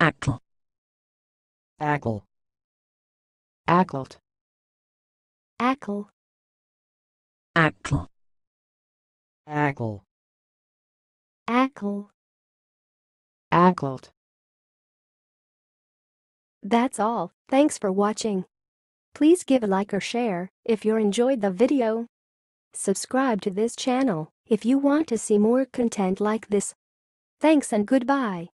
Ackle. Ackle. Ackled. Ackle. Ackle. Ackle. Ackle. Ackled. That's all. Thanks for watching. Please give a like or share if you enjoyed the video. Subscribe to this channel if you want to see more content like this. Thanks and goodbye.